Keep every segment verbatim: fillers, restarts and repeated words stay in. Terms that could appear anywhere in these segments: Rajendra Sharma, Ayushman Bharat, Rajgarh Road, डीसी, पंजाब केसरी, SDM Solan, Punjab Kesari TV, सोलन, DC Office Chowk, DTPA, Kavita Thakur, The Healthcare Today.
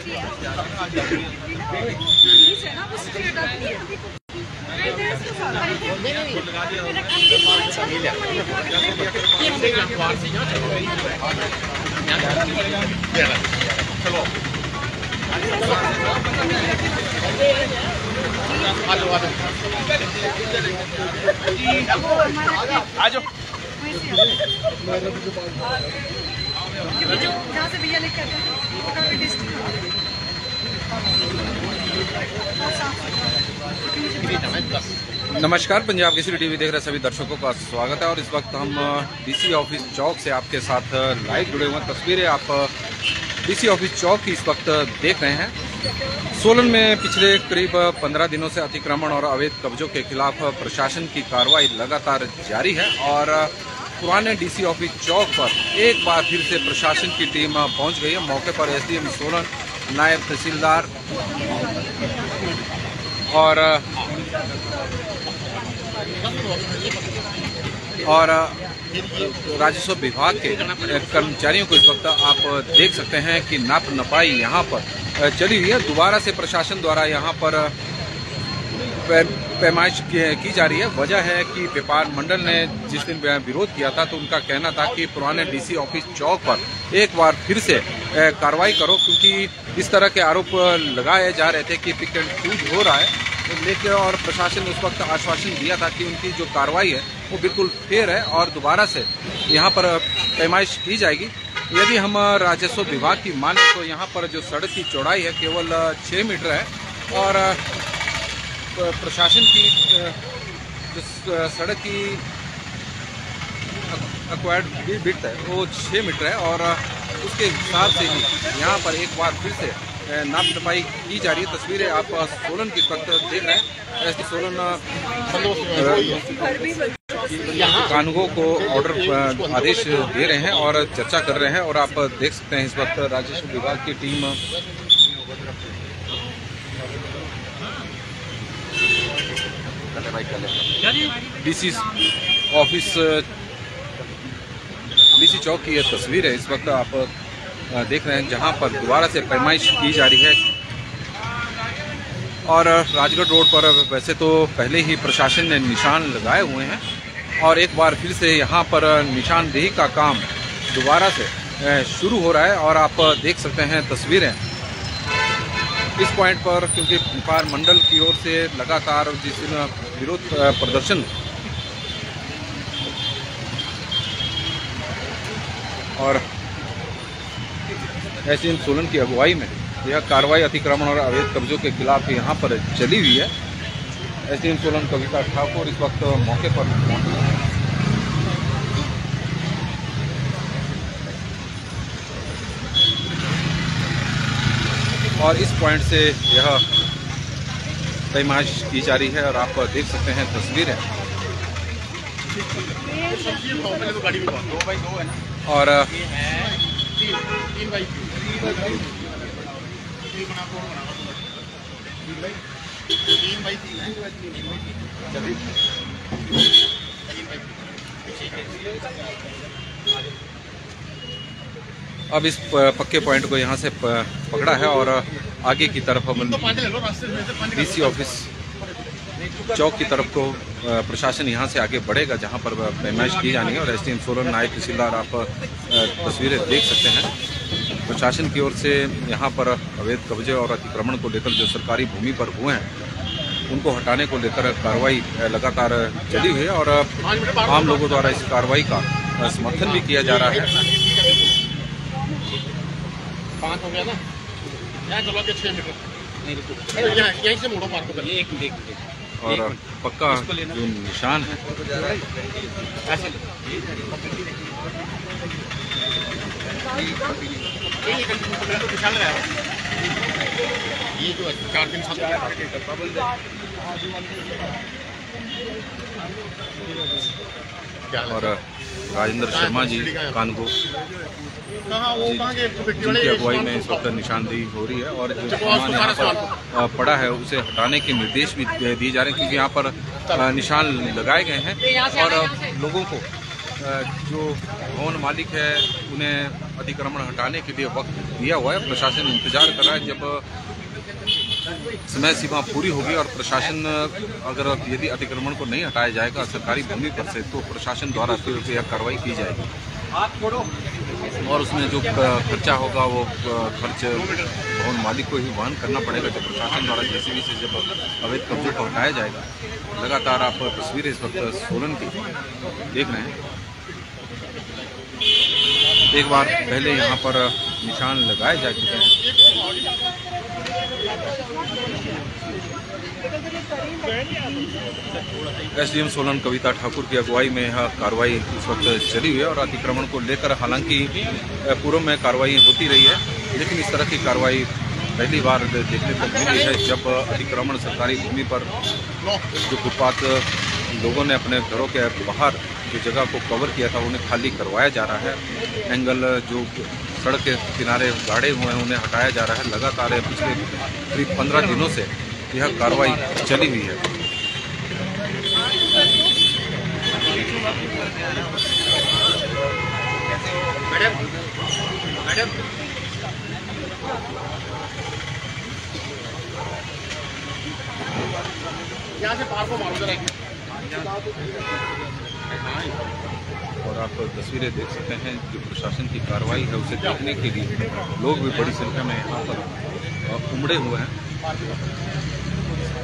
आ जाओ क्योंकि जो जहाँ से भैया लेके आते हैं वो काफ़ी टेस्टी होता है, बहुत साफ होता है। नमस्कार, पंजाब केसरी टीवी देख रहे सभी दर्शकों का स्वागत है और इस वक्त हम डीसी ऑफिस चौक से आपके साथ लाइव जुड़े हुए तस्वीरें आप डीसी ऑफिस चौक की इस वक्त देख रहे हैं। सोलन में पिछले करीब पंद्रह दिनों से अतिक्रमण और अवैध कब्जों के खिलाफ प्रशासन की कार्रवाई लगातार जारी है और पुराने डीसी ऑफिस चौक पर एक बार फिर से प्रशासन की टीम पहुंच गई है। मौके पर एसडीएम सोलन, नायब तहसीलदार और और राजस्व विभाग के कर्मचारियों को इस वक्त आप देख सकते हैं कि नाप नपाई यहां पर चली हुई है। दोबारा से प्रशासन द्वारा यहां पर पैमाइश की जा रही है। वजह है कि व्यापार मंडल ने जिस दिन विरोध किया था तो उनका कहना था कि पुराने डीसी ऑफिस चौक पर एक बार फिर से कार्रवाई करो, क्योंकि इस तरह के आरोप लगाए जा रहे थे कि पिक एंड शूज हो रहा है लेकर, और प्रशासन ने उस वक्त आश्वासन दिया था कि उनकी जो कार्रवाई है वो बिल्कुल फेयर है और दोबारा से यहाँ पर पैमाइश की जाएगी। यदि हम राजस्व विभाग की माने तो यहाँ पर जो सड़क की चौड़ाई है केवल छः मीटर है और प्रशासन की जो सड़क की एक्वायर्ड विड्थ है वो छः मीटर है और उसके हिसाब से ही यहाँ पर एक बार फिर से नाप सफाई की जा रही है। तस्वीरें आप सोलन की वक्त देख रहे हैं। ऐसे सोलन कानूनों को ऑर्डर आदेश दे रहे हैं और चर्चा कर रहे हैं और आप देख सकते हैं इस वक्त राजस्व विभाग की टीम डीसी ऑफिस डीसी चौक की यह तस्वीर है इस वक्त आप देख रहे हैं, जहां पर दोबारा से पैमाइश की जा रही है। और राजगढ़ रोड पर वैसे तो पहले ही प्रशासन ने निशान लगाए हुए हैं और एक बार फिर से यहां पर निशानदेही का काम दोबारा से शुरू हो रहा है और आप देख सकते हैं तस्वीरें इस पॉइंट पर, क्योंकि व्यापार मंडल की ओर से लगातार जिस विरोध प्रदर्शन और एसडीएम सोलन की अगुवाई में यह कार्रवाई अतिक्रमण और अवैध कब्जों के खिलाफ यहाँ पर चली हुई है। एसडीएम सोलन कविता ठाकुर इस वक्त मौके पर पहुंची है। और इस पॉइंट से यह पैमाइश की जा रही है और आप देख सकते हैं तस्वीरें और अब इस पक्के पॉइंट को यहाँ से पकड़ा है और आगे की तरफ हम डीसी ऑफिस चौक की तरफ को प्रशासन यहाँ से आगे बढ़ेगा, जहाँ पर पैमाइश की जानी है। और एसडीएम सोलन, नायब तहसीलदार आप तस्वीरें देख सकते हैं। प्रशासन की ओर से यहाँ पर अवैध कब्जे और अतिक्रमण को लेकर जो सरकारी भूमि पर हुए हैं उनको हटाने को लेकर कार्रवाई लगातार चली हुई है और आम लोगों द्वारा इस कार्रवाई का समर्थन भी किया जा रहा है। पाँच हो गया ना, यहाँ चलो के छः मीटर नहीं, यहाँ यहीं से मोड़ो पार को कर एक देख और पक्का जो निशान है ऐसे निशान लगाया ये जो चार दिन सात और राजेंद्र शर्मा जी कानगो जिनकी अगुवाई में इस वक्त निशानदेही हो रही है और जो सामान यहाँ पर पड़ा है उसे हटाने के निर्देश भी दिए जा रहे हैं, क्योंकि यहाँ पर निशान लगाए गए हैं और लोगों को जो भवन मालिक है उन्हें अतिक्रमण हटाने के लिए वक्त दिया हुआ है। प्रशासन इंतजार कर रहा है, जब समय सीमा पूरी होगी और प्रशासन अगर यदि अतिक्रमण को नहीं हटाया जाएगा सरकारी भूमि पर से, तो प्रशासन द्वारा फिर यह कार्रवाई की जाएगी और उसमें जो खर्चा होगा वो खर्च भवन मालिक को ही वहन करना पड़ेगा। जब प्रशासन द्वारा जेसीबी से जब अवैध कब्जे को हटाया जाएगा, लगातार आप तस्वीरें इस वक्त सोलन की देख रहे हैं। एक बार पहले यहाँ पर निशान लगाए जा चुके हैं। एसडीएम सोलन कविता ठाकुर की अगुवाई में यह कार्रवाई इस वक्त चली हुई है और अतिक्रमण को लेकर हालांकि पूर्व में कार्रवाई होती रही है, लेकिन इस तरह की कार्रवाई पहली बार देखने को मिली है, जब अतिक्रमण सरकारी भूमि पर जो फुटपाथ लोगों ने अपने घरों के बाहर जो जगह को कवर किया था उन्हें खाली करवाया जा रहा है। एंगल जो सड़क के किनारे गाड़े हुए हैं उन्हें हटाया जा रहा है। लगातार पिछले करीब पंद्रह दिनों से यह कार्रवाई चली हुई है। Madam, madam. यहाँ से पार को मारो और आप तस्वीरें देख सकते हैं। जो प्रशासन की कार्रवाई है उसे देखने के लिए लोग भी बड़ी संख्या में यहाँ पर उमड़े हुए हैं।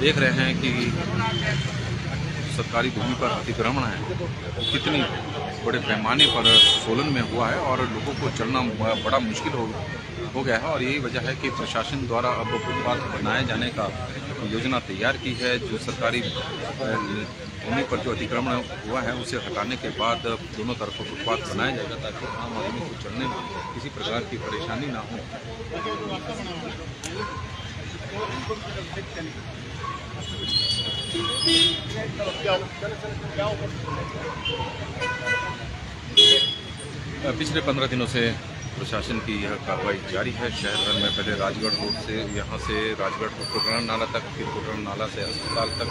देख रहे हैं कि सरकारी भूमि पर अतिक्रमण है कितनी बड़े पैमाने पर सोलन में हुआ है और लोगों को चलना बड़ा मुश्किल हो हो गया है और यही वजह है कि प्रशासन द्वारा अब फुटपाथ बनाए जाने का योजना तैयार की है। जो सरकारी भूमि पर जो अतिक्रमण हुआ है उसे हटाने के बाद दोनों तरफ फुटपाथ बनाया जाएगा ताकि आम आदमी को चलने में किसी प्रकार की परेशानी ना हो। पिछले पंद्रह दिनों से प्रशासन की यह कार्रवाई जारी है। शहर भर में पहले राजगढ़ रोड से यहाँ से राजगढ़ को कोटरान नाला तक, फिर कोटरान नाला से अस्पताल तक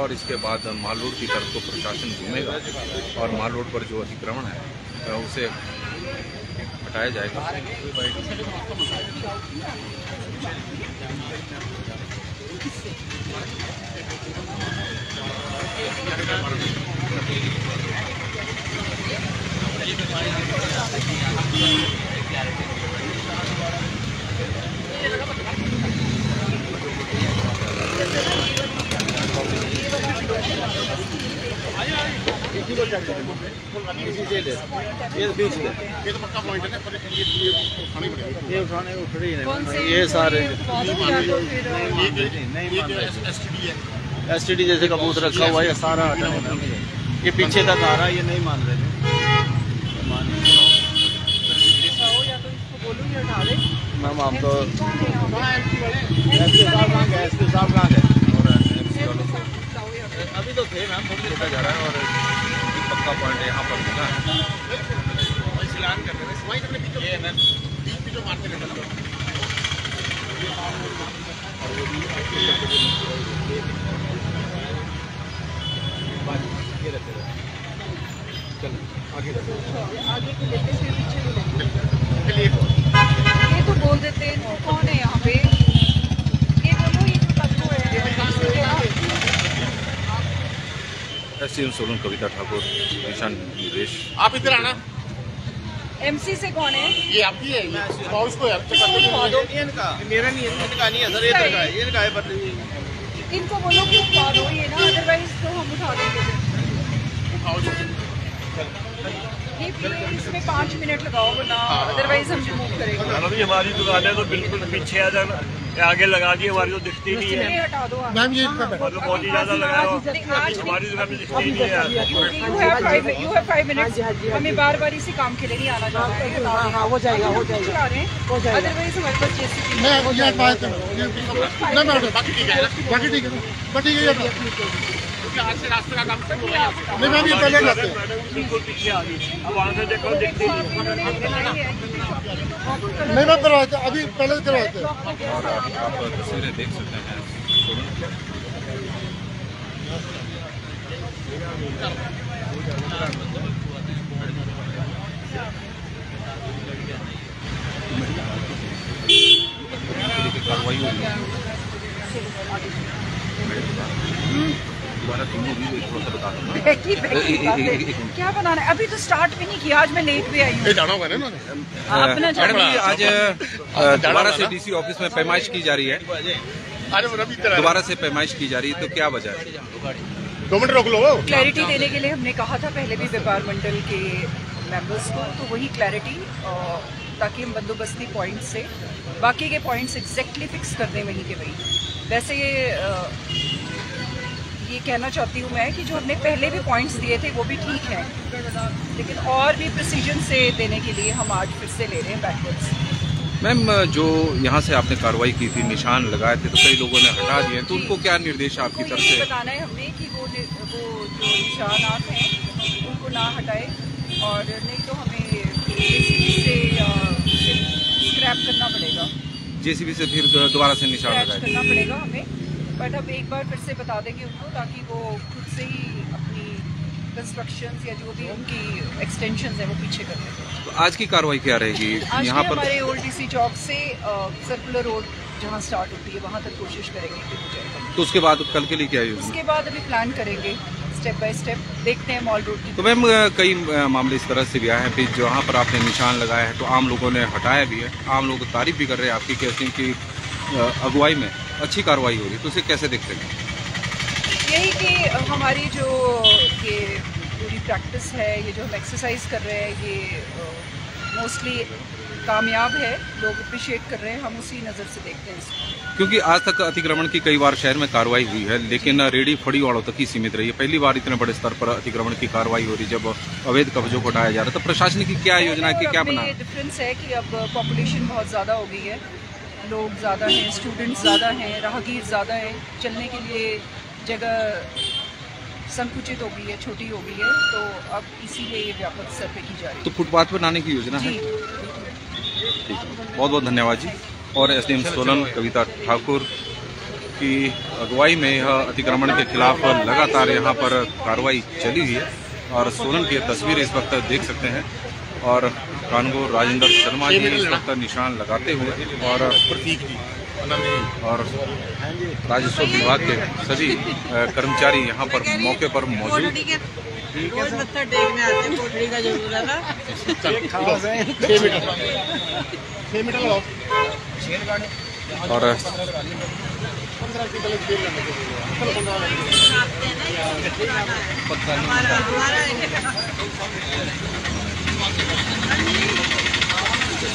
और इसके बाद माल रोड की तरफ को प्रशासन घूमेगा और माल रोड पर जो अतिक्रमण है उसे हटाया जाएगा। ये सारे एस टी डी जैसे कबूतर रखा हुआ है, सारा ये पीछे तक आ रहा है, ये नहीं मान रहे थे। मैम आप तो अभी तो थे मैम, फोन देखा जा रहा है और पक्का पॉइंट यहाँ पर मिला है। बोल देते हैं तो कौन है यहाँ पे? ये दोनों ही कब्जों है। एसडीएम सोलन कविता ठाकुर, निशान नरेश, आप इधर आना। एमसी से कौन है? ये आपकी है, इसको का मेरा नहीं है, इनका नहीं है सर, ये इनका है, ये इनका है। पर इनको बोलो कि उठा दो ये ना, अदरवाइज तो हम उठा देंगे। उठाओ चलो, इसमें पाँच मिनट लगाओ ना, अदरवाइज हम रिमूव करेंगे। हमारी दुकान है तो बिल्कुल पीछे आ जाना, आगे लगा दी हमारी तो दिखती नहीं है। मैम ये बहुत ही ज़्यादा लगा हमारी दुकान में, दिखती नहीं है। हमें बार बार इसी काम के लिए नहीं आना जाना, हो जाएगा हो जाएगा अदरवाइज हमारे पास जैसे से रास्ते का काम नहीं। मैम ये पहले जाते बिल्कुल पीछे आ गई, अब वहाँ से देखो देखते नहीं। मैम करवाते अभी पहले करवाते और आप तस्वीरें देख सकते हैं। सोलन मिलता है कार्रवाई होगी। दोबारा तुम भी थोड़ा सा बता दो क्या बनाना है, अभी तो स्टार्ट भी नहीं किया, आज मैं लेट भी आई हूँ। जाना होगा ना अपना आज दोबारा से डीसी ऑफिस में पैमाइश की जा रही है, दोबारा से पैमाइश की जा रही है, तो क्या वजह है? दो मिनट रोक लो। क्लैरिटी देने के लिए हमने कहा था पहले भी व्यापार मंडल के मेंबर्स को, तो वही क्लैरिटी ताकि हम बंदोबस्ती पॉइंट से बाकी के पॉइंट्स एग्जैक्टली फिक्स कर दें वहीं के वहीं। वैसे ये कहना चाहती हूँ मैं कि जो हमने पहले भी पॉइंट्स दिए थे वो भी ठीक है, लेकिन और भी प्रिसीजन से देने के लिए हम आज फिर से ले रहे हैं बैकवर्ड्स। मैम जो यहाँ से आपने कार्रवाई की थी, निशान लगाए थे तो कई लोगों ने हटा दिए, तो उनको क्या निर्देश आपकी तरफ से? बताना है हमने कि वो वो जो निशानात हैं उनको ना हटाए, और नहीं तो हमें जेसीबी से स्क्रैप करना पड़ेगा, जेसीबी से फिर दोबारा से निशान लगाना पड़ेगा हमें। बट अब एक बार फिर से बता देंगे उनको ताकि वो खुद से ही अपनी कंस्ट्रक्शंस या जो भी उनकी एक्सटेंशंस है वो पीछे कर दें। तो आज की कार्रवाई क्या रहेगी यहाँ पर? हमारे ओल्ड डीसी चौक से सर्कुलर रोड जहाँ स्टार्ट होती है वहाँ तक कोशिश करेंगे कि हो जाएगा। तो उसके बाद कल के लिए क्या है? उसके बाद अभी प्लान करेंगे स्टेप बाय स्टेप, देखते हैं मॉल रोड की। तो मैम कई मामले इस तरह से भी आए हैं फिर जहाँ पर आपने निशान लगाया है तो आम लोगों ने हटाया भी है, आम लोग तारीफ भी कर रहे हैं आपकी, कहते हैं कि अगुवाई में अच्छी कार्रवाई होगी, तो उसे कैसे देखते हैं? यही कि हमारी जो ये पूरी प्रैक्टिस है, ये जो हम एक्सरसाइज कर रहे हैं, ये मोस्टली कामयाब है, लोग अप्रिशिएट कर रहे हैं, हम उसी नज़र से देखते हैं इसको। क्योंकि आज तक अतिक्रमण की कई बार शहर में कार्रवाई हुई है लेकिन रेडी फड़ी वालों तक ही सीमित रही है, पहली बार इतने बड़े स्तर पर अतिक्रमण की कार्रवाई हो रही जब अवैध कब्जों को हटाया जा रहा है। तो प्रशासन की क्या योजना है कि क्या बना? ये डिफरेंस है कि अब पॉपुलेशन बहुत ज़्यादा हो गई है, लोग ज़्यादा हैं, स्टूडेंट्स ज़्यादा हैं, राहगीर ज़्यादा हैं, चलने के लिए जगह संकुचित हो गई है, छोटी हो गई है, तो अब इसीलिए ये व्यापक स्तर पर की जा रही है। तो फुटपाथ बनाने की योजना है। बहुत बहुत धन्यवाद जी। और एसडीएम सोलन कविता ठाकुर की अगुवाई में यह अतिक्रमण के खिलाफ लगातार यहाँ पर कार्रवाई चली है, और सोलन की तस्वीरें इस वक्त देख सकते हैं, और कानगो राजेंद्र शर्मा जी इस वक्त निशान लगाते हुए और और राजस्व विभाग के सभी कर्मचारी यहाँ पर मौके पर मौजूद। और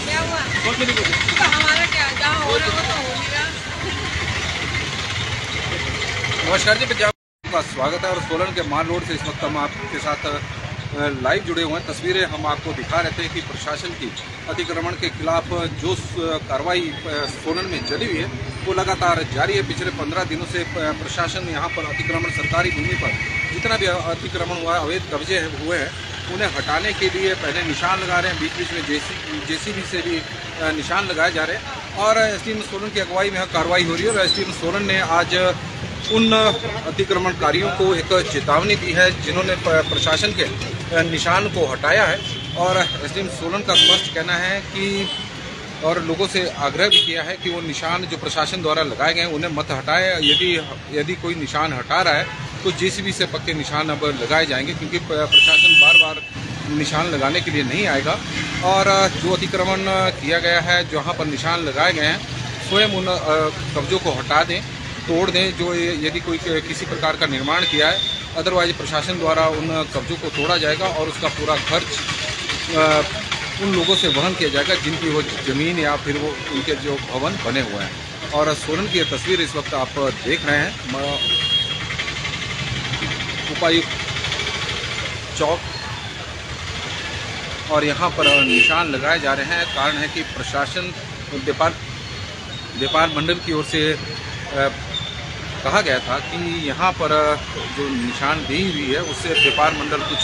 क्या हुआ? तो हमारा क्या जहाँ हो रहा हो तो हो नहीं रहा। नमस्कार जी, पंजाब का स्वागत है, और सोलन के मान रोड से इस वक्त हम आपके साथ लाइव जुड़े हुए हैं। तस्वीरें हम आपको दिखा रहे थे कि प्रशासन की अतिक्रमण के खिलाफ जो कार्रवाई सोलन में चली हुई है वो लगातार जारी है। पिछले पंद्रह दिनों से प्रशासन यहाँ पर अतिक्रमण, सरकारी भूमि पर जितना भी अतिक्रमण हुआ है, अवैध कब्जे हुए हैं, उन्हें हटाने के लिए पहले निशान लगा रहे हैं, बीच बीच में जेसी जेसीबी से भी निशान लगाए जा रहे हैं, और एसडीएम सोलन की अगुवाई में कार्रवाई हो रही है। और एसडीएम सोलन ने आज उन अतिक्रमणकारियों को एक चेतावनी दी है जिन्होंने प्रशासन के निशान को हटाया है, और एसडीएम सोलन का स्पष्ट कहना है कि और लोगों से आग्रह भी किया है कि वो निशान जो प्रशासन द्वारा लगाए गए हैं उन्हें मत हटाएं। यदि यदि कोई निशान हटा रहा है तो जेसीबी से पक्के निशान अब लगाए जाएंगे, क्योंकि प्रशासन बार बार निशान लगाने के लिए नहीं आएगा। और जो अतिक्रमण किया गया है, जहां पर निशान लगाए गए हैं, स्वयं उन कब्जों को हटा दें, तोड़ दें, जो यदि कोई किसी प्रकार का निर्माण किया है, अदरवाइज प्रशासन द्वारा उन कब्जों को तोड़ा जाएगा और उसका पूरा खर्च उन लोगों से वहन किया जाएगा जिनकी वो ज़मीन या फिर वो उनके जो भवन बने हुए हैं। और सोलन की तस्वीर इस वक्त आप देख रहे हैं, उपायुक्त चौक, और यहाँ पर निशान लगाए जा रहे हैं। कारण है कि प्रशासन व्यापार व्यापार मंडल की ओर से कहा गया था कि यहाँ पर जो निशान दी हुई है उससे व्यापार मंडल कुछ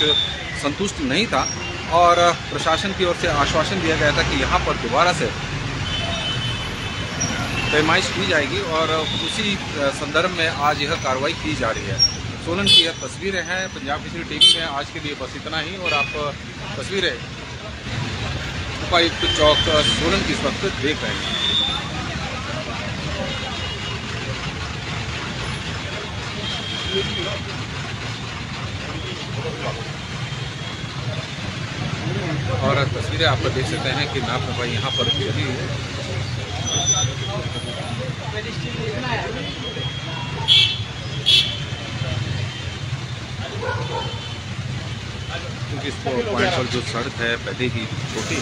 संतुष्ट नहीं था, और प्रशासन की ओर से आश्वासन दिया गया था कि यहाँ पर दोबारा से पैमाइश की जाएगी, और उसी संदर्भ में आज यह कार्रवाई की जा रही है। सोलन की यह तस्वीरें हैं। पंजाब केसरी टीवी में आज के लिए बस इतना ही, और आप तस्वीरें उपायुक्त चौक सोलन की इस वक्त देख रहे हैं। और तस्वीरें आप देख सकते हैं कि नाप नपाई यहाँ पर जारी है। क्योंकि इस पॉइंट पर जो सड़क है पहले ही छोटी है।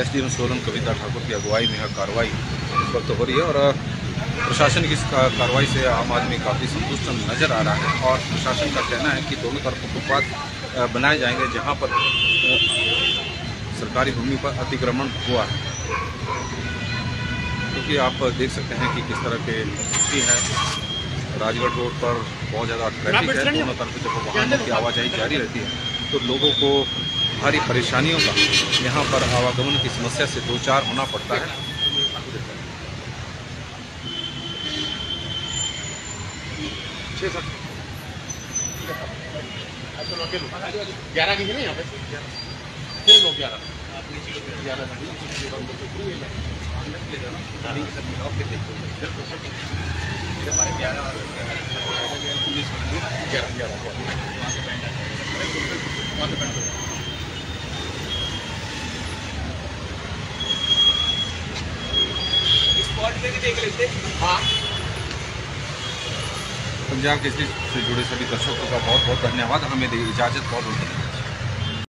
एसडीएम सोलन कविता ठाकुर की अगुवाई में यह कार्रवाई इस वक्त हो रही है और प्रशासन की इस कार्रवाई से आम आदमी काफ़ी संतुष्ट नजर आ रहा है। और प्रशासन का कहना है कि दोनों तरफ फुटपाथ बनाए जाएंगे जहां पर सरकारी भूमि पर अतिक्रमण हुआ है। क्योंकि आप देख सकते हैं कि किस तरह के स्थिति है। राजगढ़ रोड पर बहुत ज़्यादा ट्रैफिक है, दोनों तरफ जब वाहनों की आवाजाही जारी रहती है तो लोगों को भारी परेशानियों का यहाँ पर आवागमन की समस्या से दो चार होना पड़ता है। ग्यारह देख लेते। हाँ, पंजाब केसरी से जुड़े सभी दर्शकों का बहुत बहुत धन्यवाद। हमें इजाज़त बहुत होती है।